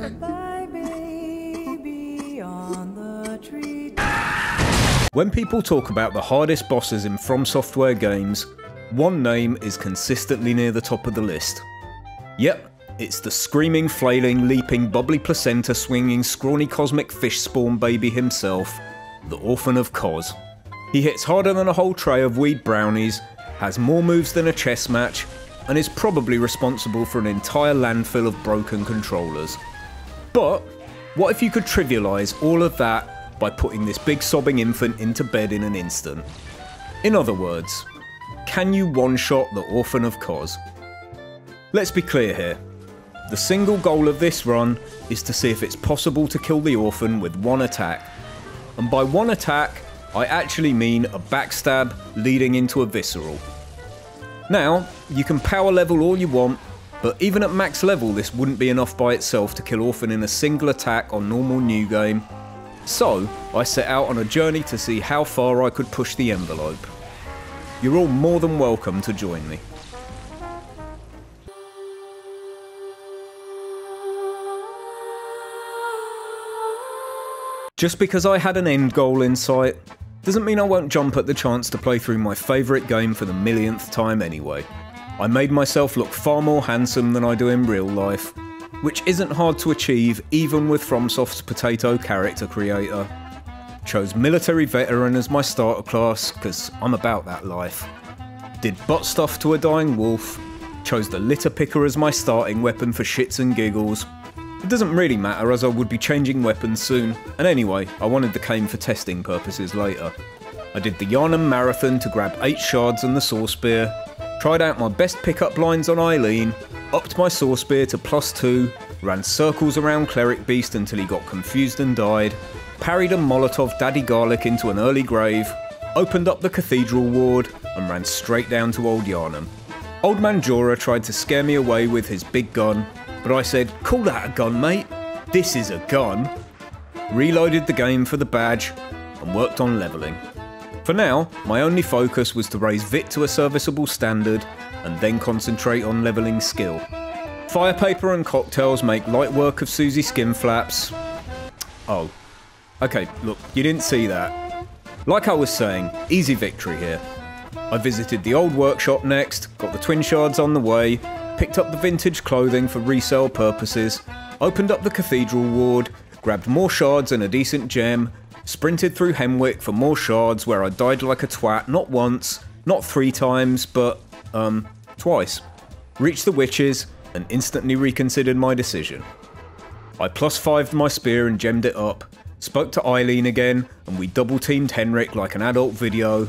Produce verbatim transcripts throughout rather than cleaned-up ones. Goodbye, baby, on the tree. When people talk about the hardest bosses in From Software games, one name is consistently near the top of the list. Yep, it's the screaming, flailing, leaping, bubbly placenta swinging, scrawny cosmic fish spawn baby himself, the Orphan of Kos. He hits harder than a whole tray of weed brownies, has more moves than a chess match, and is probably responsible for an entire landfill of broken controllers. But what if you could trivialise all of that by putting this big sobbing infant into bed in an instant? In other words, can you one-shot the Orphan of Kos? Let's be clear here. The single goal of this run is to see if it's possible to kill the Orphan with one attack. And by one attack, I actually mean a backstab leading into a visceral. Now, you can power level all you want, but even at max level this wouldn't be enough by itself to kill Orphan in a single attack on normal new game. So, I set out on a journey to see how far I could push the envelope. You're all more than welcome to join me. Just because I had an end goal in sight, doesn't mean I won't jump at the chance to play through my favourite game for the millionth time anyway. I made myself look far more handsome than I do in real life, which isn't hard to achieve even with FromSoft's potato character creator. Chose military veteran as my starter class, cause I'm about that life. Did butt stuff to a dying wolf, chose the litter picker as my starting weapon for shits and giggles. It doesn't really matter as I would be changing weapons soon, and anyway, I wanted the cane for testing purposes later. I did the Yharnam Marathon to grab eight shards and the Saw Spear, tried out my best pickup lines on Eileen, upped my Saw Spear to plus two, ran circles around Cleric Beast until he got confused and died, parried a Molotov Daddy Garlic into an early grave, opened up the Cathedral Ward, and ran straight down to Old Yharnam. Old Man Jorah tried to scare me away with his big gun, but I said, call that a gun, mate. This is a gun. Reloaded the game for the badge and worked on levelling. For now, my only focus was to raise Vit to a serviceable standard and then concentrate on levelling skill. Fire paper and cocktails make light work of Susie Skinflaps. Oh. Okay, look, you didn't see that. Like I was saying, easy victory here. I visited the old workshop next, got the twin shards on the way, picked up the vintage clothing for resale purposes, opened up the Cathedral Ward, grabbed more shards and a decent gem, sprinted through Hemwick for more shards where I died like a twat not once, not three times, but, um, twice. Reached the witches and instantly reconsidered my decision. I plus fived my spear and gemmed it up, spoke to Eileen again, and we double teamed Henrik like an adult video,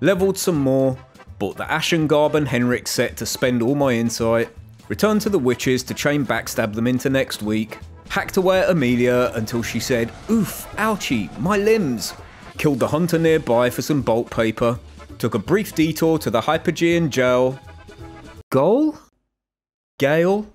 leveled some more, bought the Ashen Garb and Henrik set to spend all my insight, returned to the witches to chain backstab them into next week, hacked away at Amelia until she said, oof, ouchie, my limbs, killed the hunter nearby for some bolt paper, took a brief detour to the Hypogean Jail, goal? Gale?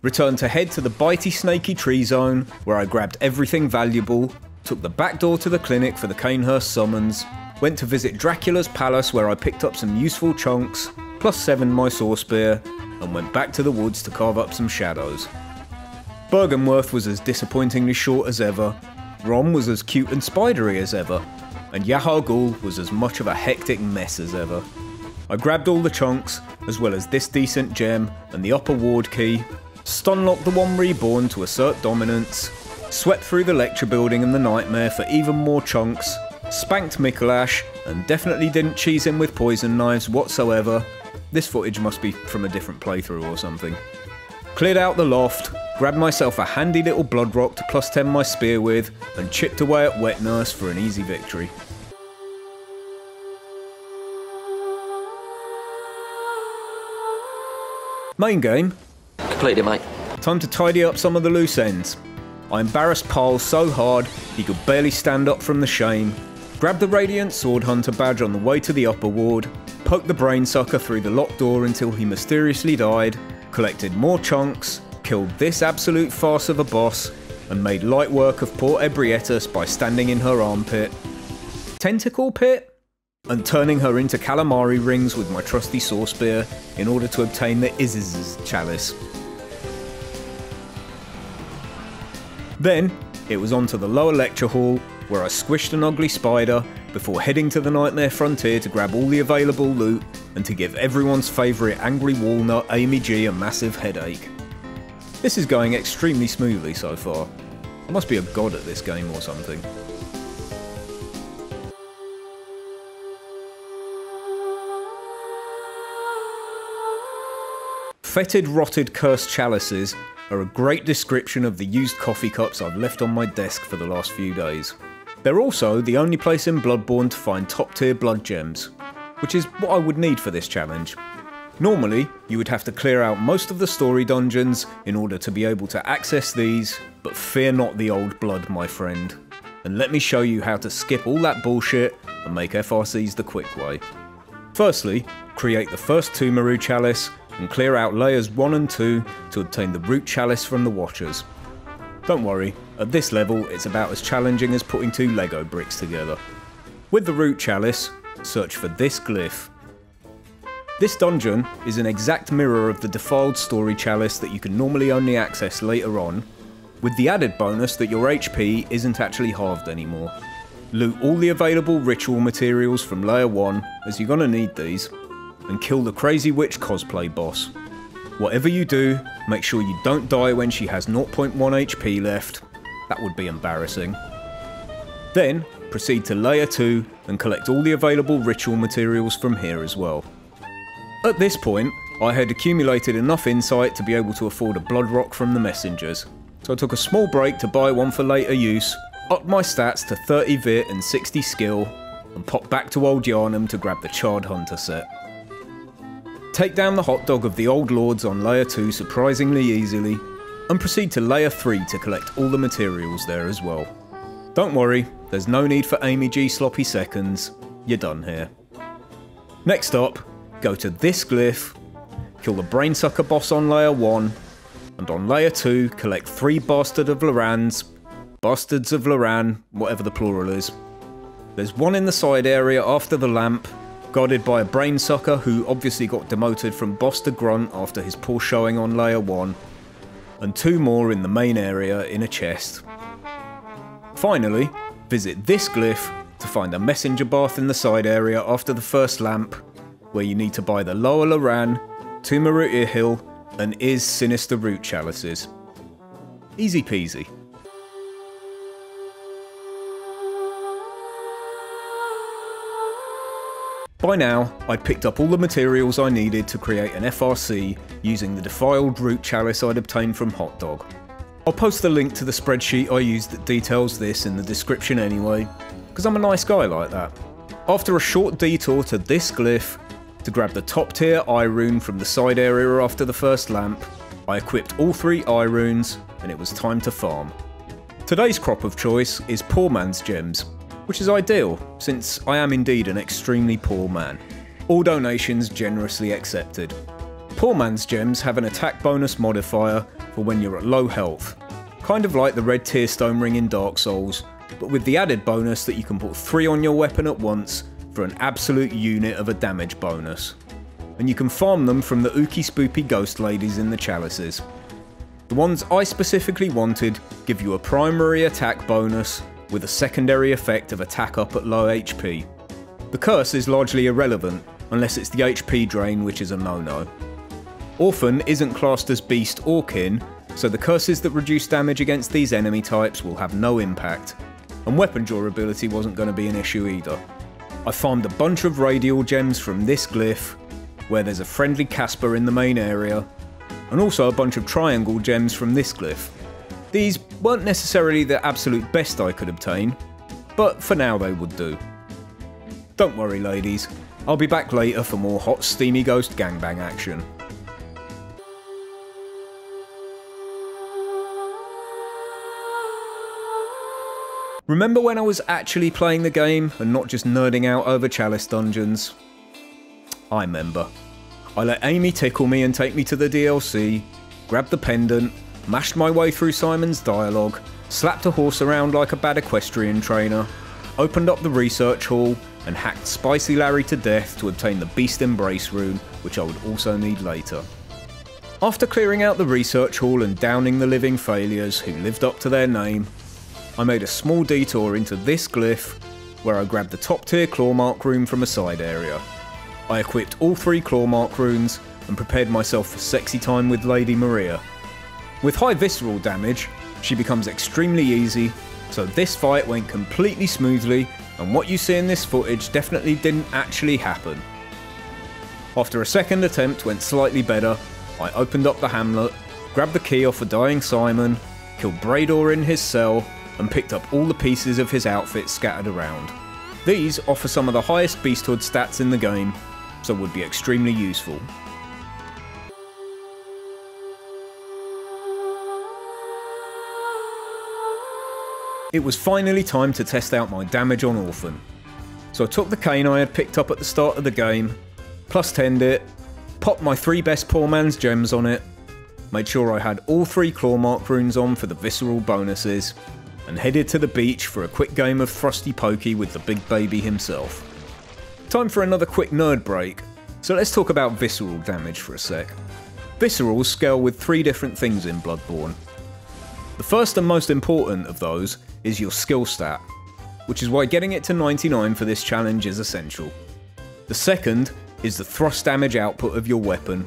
Returned to head to the bitey snaky tree zone where I grabbed everything valuable, took the back door to the clinic for the Cainhurst summons, went to visit Dracula's palace where I picked up some useful chunks, plus seven my Saw Spear, and went back to the woods to carve up some shadows. Byrgenwerth was as disappointingly short as ever, Rom was as cute and spidery as ever, and Yahar'gul was as much of a hectic mess as ever. I grabbed all the chunks, as well as this decent gem and the upper ward key, stunlocked the one reborn to assert dominance, swept through the lecture building and the nightmare for even more chunks, spanked Mikolash, and definitely didn't cheese him with poison knives whatsoever. This footage must be from a different playthrough or something. Cleared out the loft, grabbed myself a handy little blood rock to plus ten my spear with, and chipped away at Wet Nurse for an easy victory. Main game. Completed, mate. Time to tidy up some of the loose ends. I embarrassed Paul so hard he could barely stand up from the shame. Grabbed the Radiant Sword Hunter badge on the way to the upper ward, poked the brain sucker through the locked door until he mysteriously died, collected more chunks, killed this absolute farce of a boss, and made light work of poor Ebrietas by standing in her armpit. Tentacle pit? And turning her into calamari rings with my trusty Saw Spear in order to obtain the Izzz Chalice. Then, it was on to the lower lecture hall, where I squished an ugly spider, before heading to the Nightmare Frontier to grab all the available loot, and to give everyone's favourite angry walnut Amy G a massive headache. This is going extremely smoothly so far. I must be a god at this game or something. Fetid, rotted, cursed chalices are a great description of the used coffee cups I've left on my desk for the last few days. They're also the only place in Bloodborne to find top-tier blood gems, which is what I would need for this challenge. Normally, you would have to clear out most of the story dungeons in order to be able to access these, but fear not the old blood, my friend. And let me show you how to skip all that bullshit and make F R Cs the quick way. Firstly, create the first two Maru chalice, and clear out layers one and two to obtain the Root Chalice from the Watchers. Don't worry, at this level it's about as challenging as putting two LEGO bricks together. With the Root Chalice, search for this glyph. This dungeon is an exact mirror of the Defiled Story Chalice that you can normally only access later on, with the added bonus that your H P isn't actually halved anymore. Loot all the available ritual materials from layer one, as you're gonna need these, and kill the crazy witch cosplay boss. Whatever you do, make sure you don't die when she has zero point one H P left. That would be embarrassing. Then, proceed to layer two and collect all the available ritual materials from here as well. At this point, I had accumulated enough insight to be able to afford a blood rock from the messengers, so I took a small break to buy one for later use, upped my stats to thirty vit and sixty skill, and popped back to Old Yharnam to grab the Charred Hunter set. Take down the hot dog of the Old Lords on layer two surprisingly easily, and proceed to layer three to collect all the materials there as well. Don't worry, there's no need for Amy G sloppy seconds, you're done here. Next up, go to this glyph, kill the Brainsucker boss on layer one, and on layer two collect three Bastard of Lorans, Bastards of Loran, whatever the plural is. There's one in the side area after the lamp, guarded by a Brainsucker who obviously got demoted from boss to grunt after his poor showing on layer one, and two more in the main area in a chest. Finally, visit this glyph to find a messenger bath in the side area after the first lamp, where you need to buy the Lower Loran, two Maru Earhill, and Iz Sinister Root Chalices. Easy peasy. By now, I'd picked up all the materials I needed to create an F R C using the Defiled Root Chalice I'd obtained from Hot Dog. I'll post the link to the spreadsheet I used that details this in the description anyway, because I'm a nice guy like that. After a short detour to this glyph, to grab the top tier eye rune from the side area after the first lamp, I equipped all three eye runes, and it was time to farm. Today's crop of choice is Poor Man's Gems, which is ideal, since I am indeed an extremely poor man. All donations generously accepted. Poor man's gems have an attack bonus modifier for when you're at low health, kind of like the Red Tearstone Ring in Dark Souls, but with the added bonus that you can put three on your weapon at once for an absolute unit of a damage bonus. And you can farm them from the ooky spoopy ghost ladies in the chalices. The ones I specifically wanted give you a primary attack bonus, with a secondary effect of attack up at low H P. The curse is largely irrelevant, unless it's the H P drain, which is a no-no. Orphan isn't classed as beast or kin, so the curses that reduce damage against these enemy types will have no impact, and weapon durability wasn't going to be an issue either. I farmed a bunch of radial gems from this glyph, where there's a friendly Casper in the main area, and also a bunch of triangle gems from this glyph. These weren't necessarily the absolute best I could obtain, but for now they would do. Don't worry ladies, I'll be back later for more hot steamy ghost gangbang action. Remember when I was actually playing the game and not just nerding out over chalice dungeons? I remember. I let Amy tickle me and take me to the D L C, grabbed the pendant, mashed my way through Simon's dialogue, slapped a horse around like a bad equestrian trainer, opened up the research hall, and hacked Spicy Larry to death to obtain the Beast Embrace rune, which I would also need later. After clearing out the research hall and downing the living failures who lived up to their name, I made a small detour into this glyph, where I grabbed the top tier clawmark rune from a side area. I equipped all three clawmark runes and prepared myself for sexy time with Lady Maria. With high visceral damage, she becomes extremely easy, so this fight went completely smoothly, and what you see in this footage definitely didn't actually happen. After a second attempt went slightly better, I opened up the hamlet, grabbed the key off a dying Simon, killed Brador in his cell, and picked up all the pieces of his outfit scattered around. These offer some of the highest beasthood stats in the game, so would be extremely useful. It was finally time to test out my damage on Orphan. So I took the cane I had picked up at the start of the game, plus ten it, popped my three best poor man's gems on it, made sure I had all three clawmark runes on for the visceral bonuses, and headed to the beach for a quick game of Frosty Pokey with the big baby himself. Time for another quick nerd break, so let's talk about visceral damage for a sec. Viscerals scale with three different things in Bloodborne. The first and most important of those is your skill stat, which is why getting it to ninety-nine for this challenge is essential. The second is the thrust damage output of your weapon,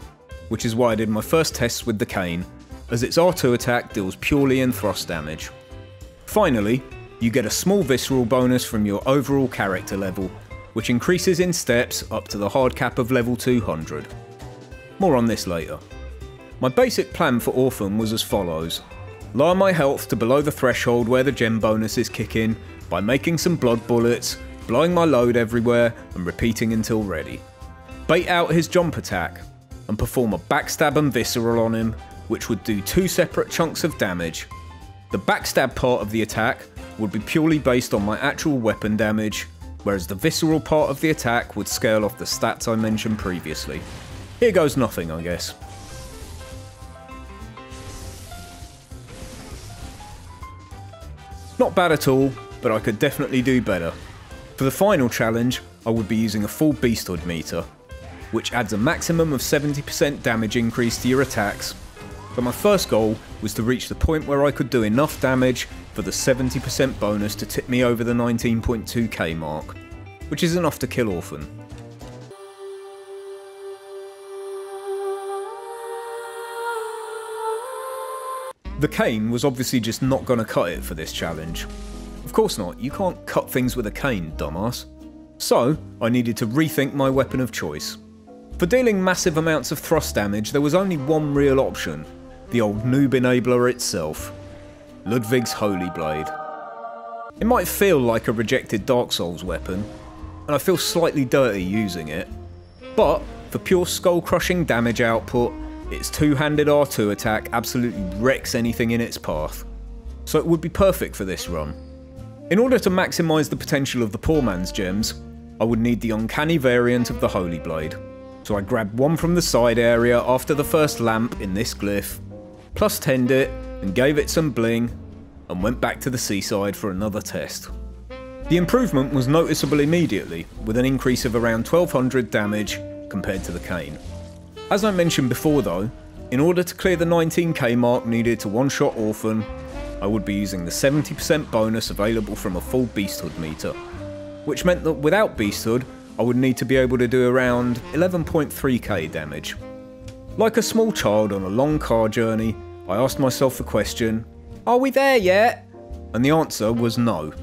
which is why I did my first tests with the cane, as its R two attack deals purely in thrust damage. Finally, you get a small visceral bonus from your overall character level, which increases in steps up to the hard cap of level two hundred. More on this later. My basic plan for Orphan was as follows. Lower my health to below the threshold where the gem bonuses kick in by making some blood bullets, blowing my load everywhere and repeating until ready. Bait out his jump attack, and perform a backstab and visceral on him, which would do two separate chunks of damage. The backstab part of the attack would be purely based on my actual weapon damage, whereas the visceral part of the attack would scale off the stats I mentioned previously. Here goes nothing, I guess. Not bad at all, but I could definitely do better. For the final challenge, I would be using a full beasthood meter, which adds a maximum of seventy percent damage increase to your attacks, but my first goal was to reach the point where I could do enough damage for the seventy percent bonus to tip me over the nineteen point two K mark, which is enough to kill Orphan. The cane was obviously just not gonna cut it for this challenge. Of course not, you can't cut things with a cane, dumbass. So, I needed to rethink my weapon of choice. For dealing massive amounts of thrust damage, there was only one real option, the old noob enabler itself, Ludwig's Holy Blade. It might feel like a rejected Dark Souls weapon, and I feel slightly dirty using it, but for pure skull-crushing damage output, its two-handed R two attack absolutely wrecks anything in its path, so it would be perfect for this run. In order to maximise the potential of the poor man's gems, I would need the uncanny variant of the Holy Blade, so I grabbed one from the side area after the first lamp in this glyph, plus ten it and gave it some bling, and went back to the seaside for another test. The improvement was noticeable immediately, with an increase of around twelve hundred damage compared to the cane. As I mentioned before though, in order to clear the nineteen K mark needed to one-shot Orphan, I would be using the seventy percent bonus available from a full beasthood meter, which meant that without beasthood, I would need to be able to do around eleven point three K damage. Like a small child on a long car journey, I asked myself the question, "Are we there yet?" And the answer was no,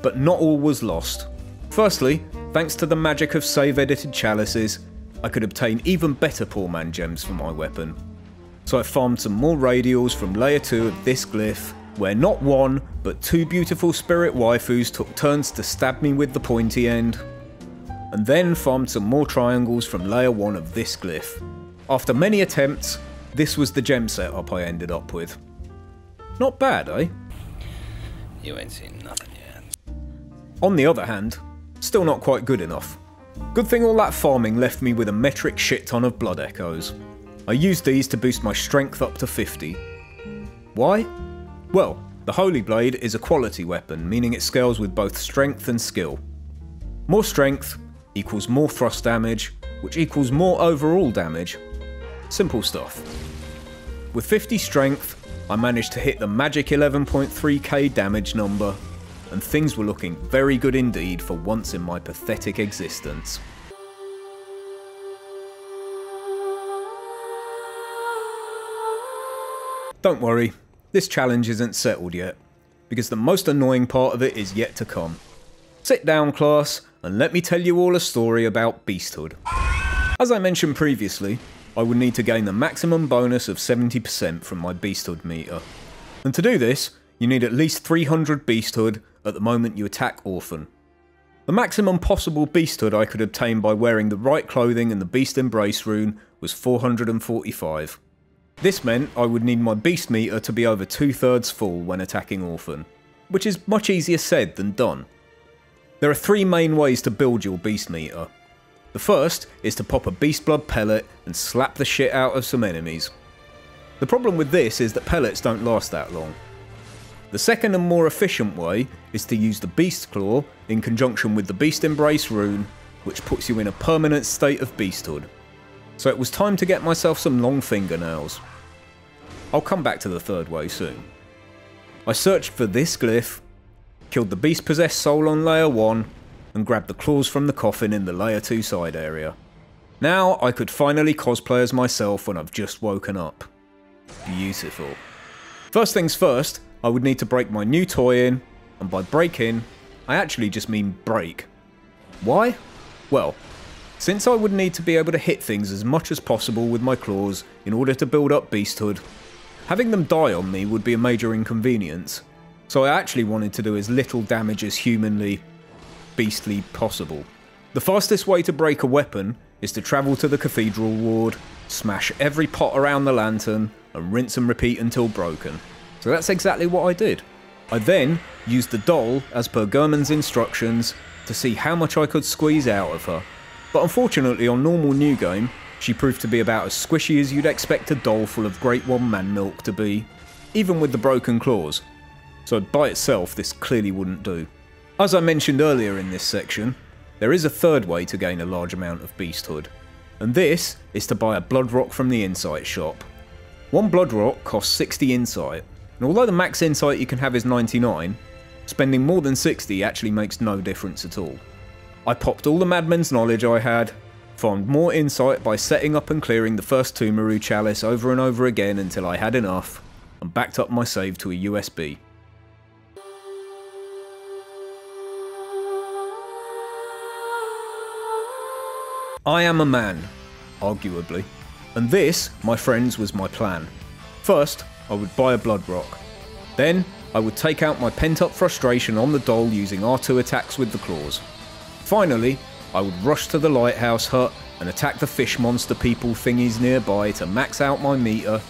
but not all was lost. Firstly, thanks to the magic of save-edited chalices, I could obtain even better poor man gems for my weapon. So I farmed some more radials from layer two of this glyph, where not one, but two beautiful spirit waifus took turns to stab me with the pointy end, and then farmed some more triangles from layer one of this glyph. After many attempts, this was the gem setup I ended up with. Not bad, eh? You ain't seen nothing yet. On the other hand, still not quite good enough. Good thing all that farming left me with a metric shit ton of blood echoes. I used these to boost my strength up to fifty. Why? Well, the Holy Blade is a quality weapon, meaning it scales with both strength and skill. More strength equals more thrust damage, which equals more overall damage. Simple stuff. With fifty strength, I managed to hit the magic eleven point three K damage number, and things were looking very good indeed for once in my pathetic existence. Don't worry, this challenge isn't settled yet, because the most annoying part of it is yet to come. Sit down, class, and let me tell you all a story about beasthood. As I mentioned previously, I would need to gain the maximum bonus of seventy percent from my beasthood meter. And to do this, you need at least three hundred beasthood at the moment you attack Orphan. The maximum possible beasthood I could obtain by wearing the right clothing and the Beast Embrace rune was four hundred forty-five. This meant I would need my beast meter to be over two-thirds full when attacking Orphan, which is much easier said than done. There are three main ways to build your beast meter. The first is to pop a beast blood pellet and slap the shit out of some enemies. The problem with this is that pellets don't last that long. The second and more efficient way is to use the beast claw in conjunction with the Beast Embrace rune, which puts you in a permanent state of beasthood. So it was time to get myself some long fingernails. I'll come back to the third way soon. I searched for this glyph, killed the beast possessed soul on layer one, and grabbed the claws from the coffin in the layer two side area. Now I could finally cosplay as myself when I've just woken up. Beautiful. First things first, I would need to break my new toy in, and by break in, I actually just mean break. Why? Well, since I would need to be able to hit things as much as possible with my claws in order to build up beasthood, having them die on me would be a major inconvenience. So I actually wanted to do as little damage as humanly, beastly possible. The fastest way to break a weapon is to travel to the Cathedral Ward, smash every pot around the lantern, and rinse and repeat until broken. So that's exactly what I did. I then used the doll, as per German's instructions, to see how much I could squeeze out of her. But unfortunately on normal new game, she proved to be about as squishy as you'd expect a doll full of Great One Man milk to be, even with the broken claws. So by itself, this clearly wouldn't do. As I mentioned earlier in this section, there is a third way to gain a large amount of beasthood, and this is to buy a blood rock from the insight shop. One blood rock costs sixty insight, and although the max insight you can have is ninety-nine, spending more than sixty actually makes no difference at all. I popped all the madman's knowledge I had, found more insight by setting up and clearing the first two Maru chalice over and over again until I had enough, and backed up my save to a U S B. I am a man, arguably, and this, my friends, was my plan. First, I would buy a blood rock. Then, I would take out my pent-up frustration on the doll using R two attacks with the claws. Finally, I would rush to the lighthouse hut and attack the fish monster people thingies nearby to max out my meter,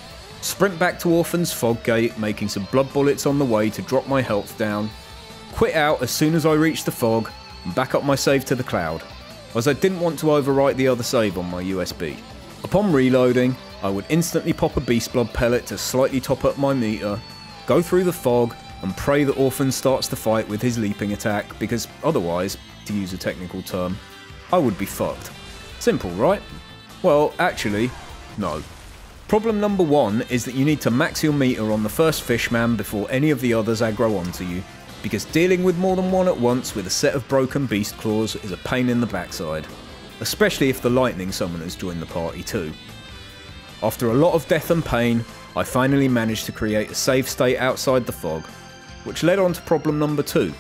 sprint back to Orphan's fog gate, making some blood bullets on the way to drop my health down, quit out as soon as I reached the fog, and back up my save to the cloud, as I didn't want to overwrite the other save on my U S B. Upon reloading, I would instantly pop a beast blood pellet to slightly top up my meter, go through the fog, and pray that Orphan starts the fight with his leaping attack, because otherwise, to use a technical term, I would be fucked. Simple, right? Well, actually, no. Problem number one is that you need to max your meter on the first fishman before any of the others aggro onto you, because dealing with more than one at once with a set of broken beast claws is a pain in the backside, especially if the lightning summoners join the party too. After a lot of death and pain, I finally managed to create a safe state outside the fog, which led on to problem number two.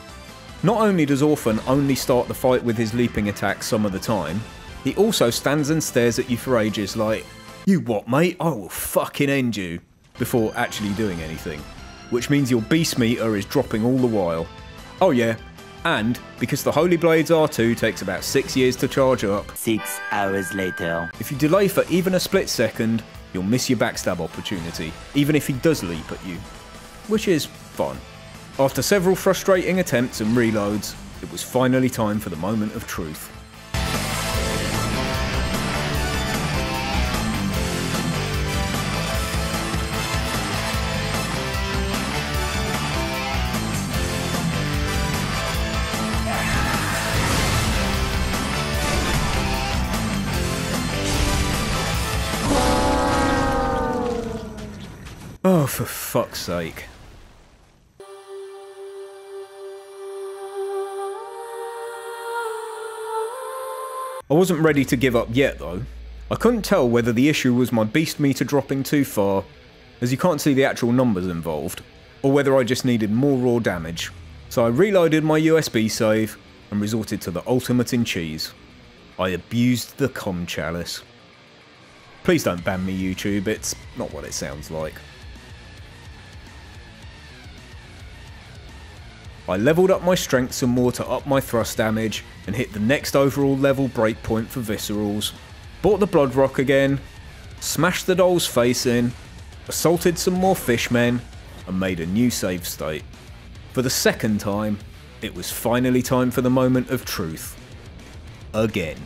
Not only does Orphan only start the fight with his leaping attack some of the time, he also stands and stares at you for ages like, "You what, mate? I will fucking end you," before actually doing anything, which means your beast meter is dropping all the while. Oh yeah, and because the Holy Blades R two takes about six years to charge up, six hours later, if you delay for even a split second, you'll miss your backstab opportunity, even if he does leap at you, which is fun. After several frustrating attempts and reloads, it was finally time for the moment of truth. for fuck's sake. I wasn't ready to give up yet though. I couldn't tell whether the issue was my beast meter dropping too far, as you can't see the actual numbers involved, or whether I just needed more raw damage. So I reloaded my U S B save and resorted to the ultimate in cheese. I abused the comm chalice. Please don't ban me, YouTube, it's not what it sounds like. I levelled up my strength some more to up my thrust damage and hit the next overall level breakpoint for viscerals. Bought the blood rock again, smashed the doll's face in, assaulted some more fishmen and made a new save state. For the second time, it was finally time for the moment of truth. Again.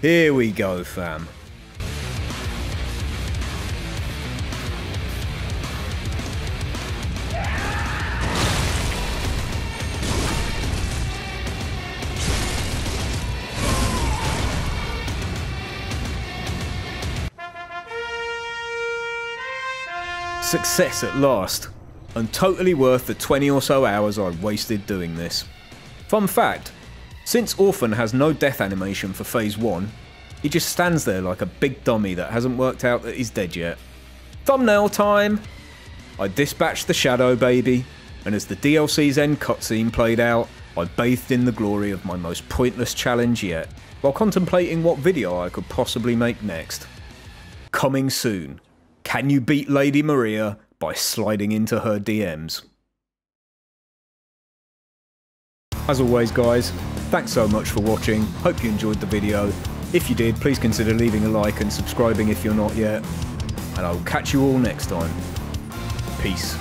Here we go, fam. Success at last, and totally worth the twenty or so hours I wasted doing this. Fun fact, since Orphan has no death animation for phase one, he just stands there like a big dummy that hasn't worked out that he's dead yet. Thumbnail time! I dispatched the Shadow Baby, and as the D L C's end cutscene played out, I bathed in the glory of my most pointless challenge yet, while contemplating what video I could possibly make next. Coming soon. Can you beat Lady Maria by sliding into her D Ms? As always guys, thanks so much for watching, hope you enjoyed the video. If you did, please consider leaving a like and subscribing if you're not yet. And I'll catch you all next time. Peace.